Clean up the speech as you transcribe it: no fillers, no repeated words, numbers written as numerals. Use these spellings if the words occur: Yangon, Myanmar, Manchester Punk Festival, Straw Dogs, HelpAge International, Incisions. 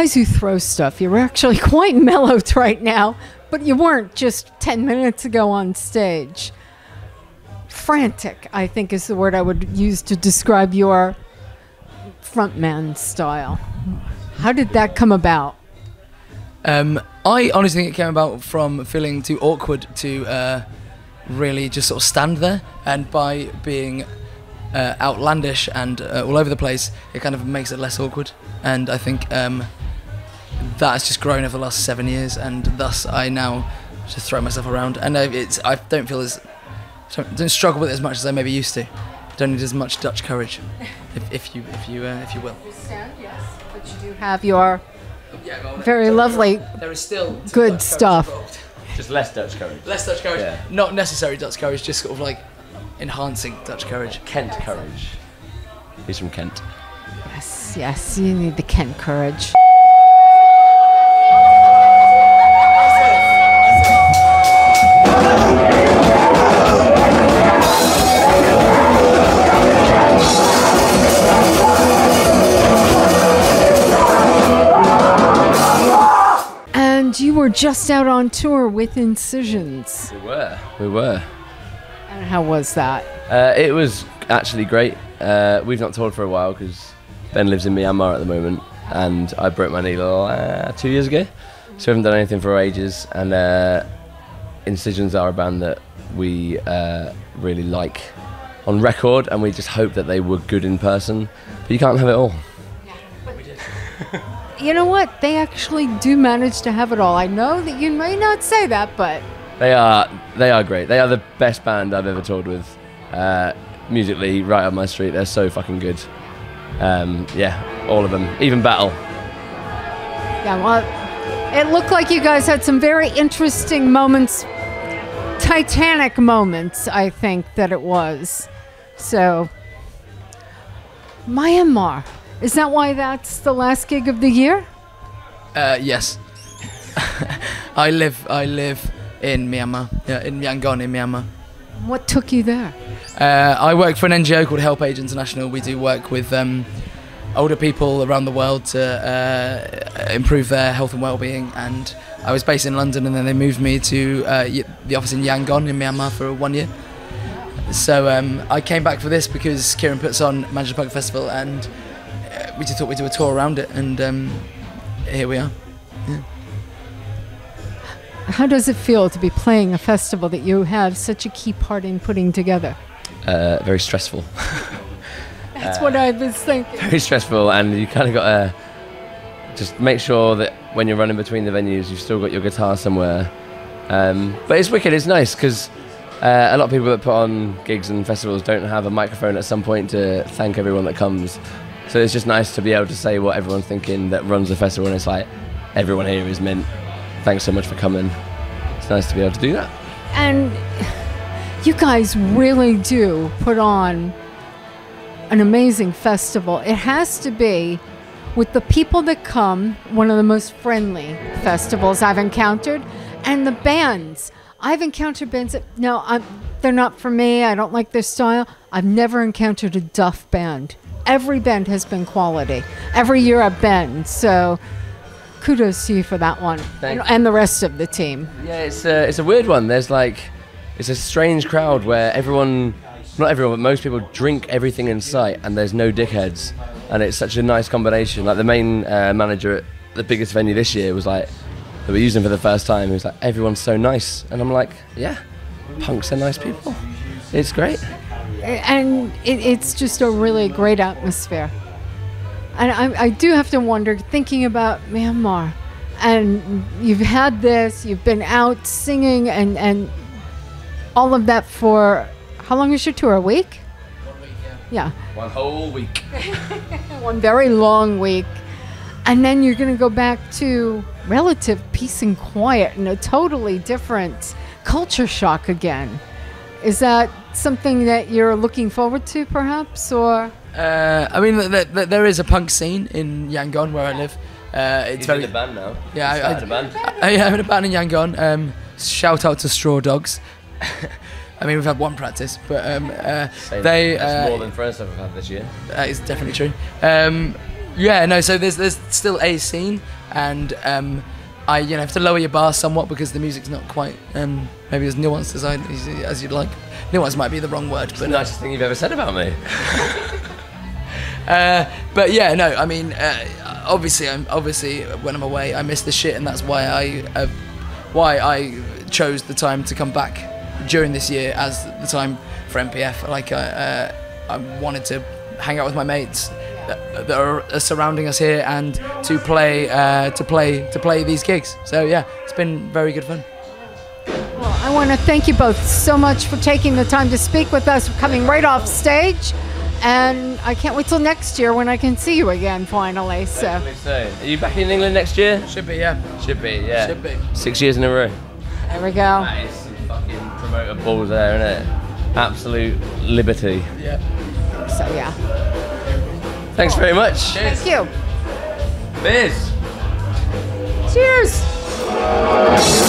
guys who throw stuff, you're actually quite mellowed right now, but you weren't just 10 minutes ago on stage. Frantic, I think, is the word I would use to describe your frontman style. How did that come about? I honestly think it came about from feeling too awkward to really just sort of stand there, and by being outlandish and all over the place, it kind of makes it less awkward. And I think that has just grown over the last 7 years, and thus I now just throw myself around, and I don't feel as, don't struggle with it as much as I maybe used to. Don't need as much Dutch courage, if you will. You stand, yes, but you do have your very lovely, there is still good stuff. Just less Dutch courage. Less Dutch courage. Yeah. Not necessary Dutch courage, just sort of like enhancing Dutch courage. Kent courage. He's from Kent. Yes, yes, you need the Kent courage. You were just out on tour with Incisions. We were. And how was that? It was actually great. We've not toured for a while because Ben lives in Myanmar at the moment, and I broke my knee 2 years ago, so we haven't done anything for ages. And Incisions are a band that we really like on record, and we just hope that they were good in person, but you can't have it all. Yeah, but we did. You know what? They actually do manage to have it all. I know that you may not say that, but... They are great. They are the best band I've ever toured with. Musically, right up my street. They're so fucking good. Yeah, all of them. Even Battle. Yeah, well, it looked like you guys had some very interesting moments. Titanic moments, I think, that it was. So, Myanmar. Is that why that's the last gig of the year? Yes. I live in Myanmar, yeah, in Yangon, in Myanmar. What took you there? I work for an NGO called HelpAge International. We do work with older people around the world to improve their health and well-being. And I was based in London, and then they moved me to the office in Yangon, in Myanmar, for 1 year. So I came back for this because Kieran puts on Manchester Punk Festival, and we just thought we'd do a tour around it, and here we are. Yeah. How does it feel to be playing a festival that you have such a key part in putting together? Very stressful. That's what I was thinking. Very stressful, and you kind of got to just make sure that when you're running between the venues, you've still got your guitar somewhere. But it's wicked, it's nice, because a lot of people that put on gigs and festivals don't have a microphone at some point to thank everyone that comes. So it's just nice to be able to say what everyone's thinking that runs the festival, and it's like, everyone here is mint. Thanks so much for coming. It's nice to be able to do that. And you guys really do put on an amazing festival. It has to be, with the people that come, one of the most friendly festivals I've encountered, and the bands. I've encountered bands that, no, they're not for me, I don't like their style. I've never encountered a duff band. Every band has been quality. Every year I've been, so kudos to you for that one. And the rest of the team. Yeah, it's a weird one. There's like, it's a strange crowd where everyone, not everyone, but most people drink everything in sight, and there's no dickheads. And it's such a nice combination. Like the main manager at the biggest venue this year was like, that we used him for the first time, he was like, everyone's so nice. And I'm like, yeah, punks are nice people. It's great. And it's just a really great atmosphere. And I do have to wonder, thinking about Myanmar, and you've had this, you've been out singing and all of that for, how long is your tour, a week? 1 week, yeah. Yeah. One whole week. One very long week. And then you're going to go back to relative peace and quiet and a totally different culture shock again. Is that something that you're looking forward to, perhaps, or? I mean, there is a punk scene in Yangon where I live. It's very in a band now. Yeah, I'm in a band in Yangon. Shout out to Straw Dogs. I mean, we've had one practice, but they. That's more than friends I've had this year. That is definitely true. Yeah, no, so there's still a scene, and I have to lower your bar somewhat because the music's not quite maybe as nuanced as you'd like. Nuance might be the wrong word, but it's the nicest thing you've ever said about me. But yeah, no, I mean, obviously when I'm away, I miss the shit, and that's why I chose the time to come back during this year as the time for MPF. Like I wanted to hang out with my mates that are surrounding us here, and to play these gigs. So yeah, it's been very good fun. Well, I want to thank you both so much for taking the time to speak with us. We're coming right off stage, and I can't wait till next year when I can see you again finally. So, are you back in England next year? Should be, yeah. Should be, yeah. Should be. 6 years in a row. There we go. That is some fucking promoter balls there, isn't it? Absolute liberty. Yeah. So yeah. Thanks very much. Cheers. Thank you. Biz. Cheers.